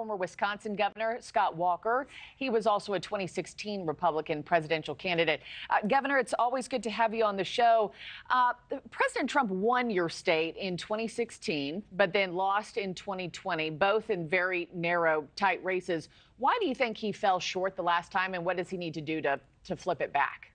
former Wisconsin Governor Scott Walker. He was also a 2016 Republican presidential candidate. Governor, it's always good to have you on the show. President Trump won your state in 2016, but then lost in 2020, both in very narrow, tight races. Why do you think he fell short the last time, and what does he need to do to flip it back?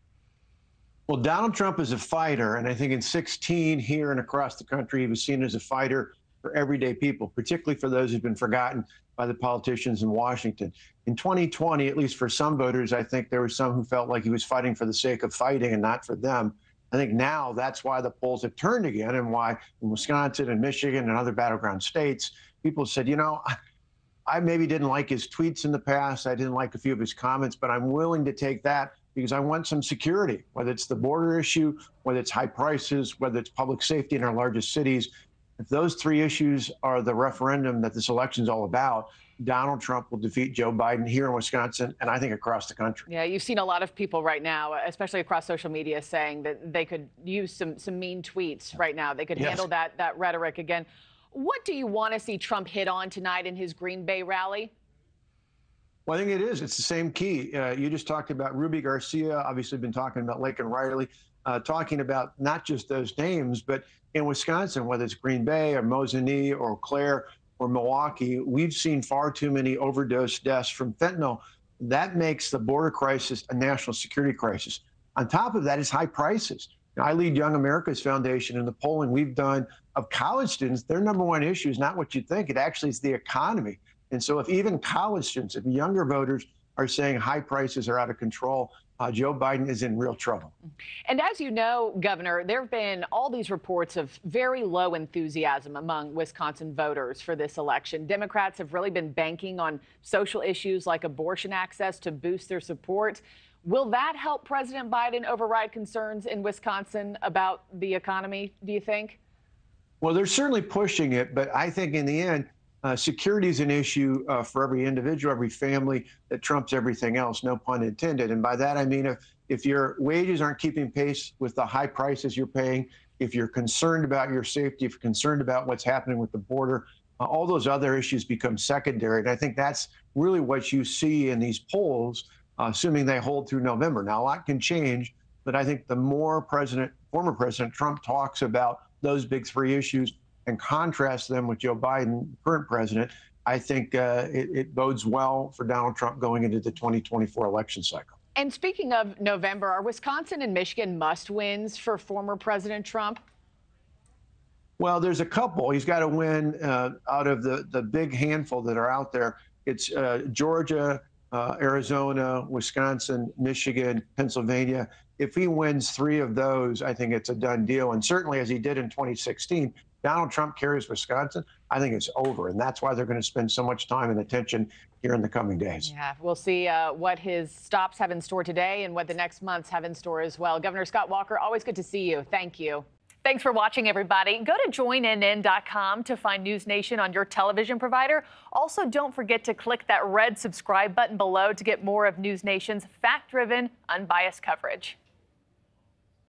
Well, Donald Trump is a fighter, and I think in 2016 here and across the country, he was seen as a fighter for everyday people, particularly for those who've been forgotten by the politicians in Washington. In 2020, at least for some voters, I think there were some who felt like he was fighting for the sake of fighting and not for them. I think now that's why the polls have turned again, and why in Wisconsin and Michigan and other battleground states, people said, you know, I maybe didn't like his tweets in the past, I didn't like a few of his comments, but I'm willing to take that because I want some security, whether it's the border issue, whether it's high prices, whether it's public safety in our largest cities. If those three issues are the referendum that this election's all about, Donald Trump will defeat Joe Biden here in Wisconsin and I think across the country. Yeah, you've seen a lot of people right now, especially across social media, saying that they could use some mean tweets right now. They could handle that rhetoric again. What do you want to see Trump hit on tonight in his Green Bay rally? Well, I think it is. It's the same key. You just talked about Ruby Garcia, obviously been talking about Laken Riley, talking about not just those names, but in Wisconsin, whether it's Green Bay or Mosinee or Eau Claire or Milwaukee, we've seen far too many overdose deaths from fentanyl. That makes the border crisis a national security crisis. On top of that is high prices. Now, I lead Young America's Foundation, and the polling we've done of college students, their number one issue is not what you think. It actually is the economy. And so if even college students, if younger voters are saying high prices are out of control, Joe Biden is in real trouble. And as you know, Governor, there have been all these reports of very low enthusiasm among Wisconsin voters for this election. Democrats have really been banking on social issues like abortion access to boost their support. Will that help President Biden override concerns in Wisconsin about the economy, do you think? Well, they're certainly pushing it, but I think in the end, security is an issue for every individual, every family, that trumps everything else, no pun intended. And by that, I mean, if your wages aren't keeping pace with the high prices you're paying, if you're concerned about your safety, if you're concerned about what's happening with the border, all those other issues become secondary. And I think that's really what you see in these polls, assuming they hold through November. Now, a lot can change, but I think the more former President Trump talks about those big three issues and contrast them with Joe Biden, current president, I think it bodes well for Donald Trump going into the 2024 election cycle. And speaking of November, are Wisconsin and Michigan must-wins for former President Trump? Well, there's a couple. He's got to win out of the big handful that are out there. It's Georgia, Arizona, Wisconsin, Michigan, Pennsylvania. If he wins three of those, I think it's a done deal. And certainly, as he did in 2016, Donald Trump carries Wisconsin, I think it's over. And that's why they're going to spend so much time and attention here in the coming days. Yeah, we'll see what his stops have in store today and what the next months have in store as well. Governor Scott Walker, always good to see you. Thank you. Thanks for watching, everybody. Go to joinnn.com to find News Nation on your television provider. Also, don't forget to click that red subscribe button below to get more of News Nation's fact-driven, unbiased coverage.